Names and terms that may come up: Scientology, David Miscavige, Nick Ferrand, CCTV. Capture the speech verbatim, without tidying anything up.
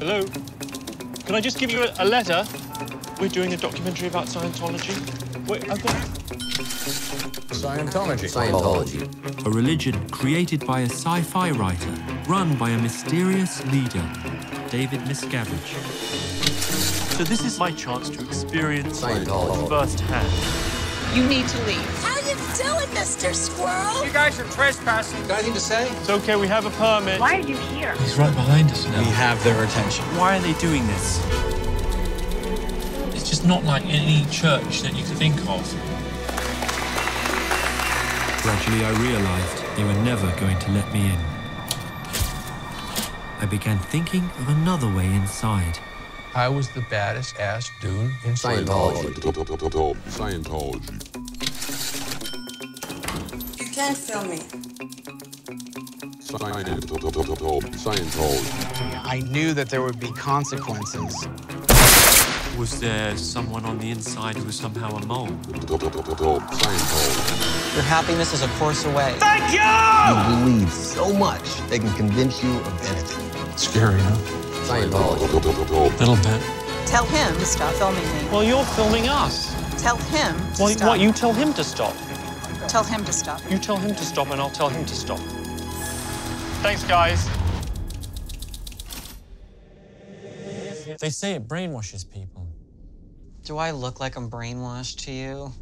Hello? Can I just give you a, a letter? We're doing a documentary about Scientology. Wait, I've got... Scientology. Scientology. A religion created by a sci-fi writer, run by a mysterious leader, David Miscavige. So this is my chance to experience Scientology firsthand. You need to leave. How you doing, Mister Squirrel? You guys are trespassing. Got anything to say? It's okay, we have a permit. Why are you here? He's right behind us now. We have their attention. Why are they doing this? It's just not like any church that you could think of. Gradually, I realized they were never going to let me in. I began thinking of another way inside. I was the baddest ass dude in Scientology. Scientology. You can't film me. Scientology. I knew that there would be consequences. Was there someone on the inside who was somehow a mole? Your happiness is a course away. Thank you! You believe so much, they can convince you of anything. Scary, huh? Scientology. Little bit. Tell him to stop filming me. Well, you're filming us. Tell him to well, stop. What, you tell him to stop? Tell him to stop. You tell him to stop, and I'll tell him to stop. Thanks, guys. They say it brainwashes people. Do I look like I'm brainwashed to you?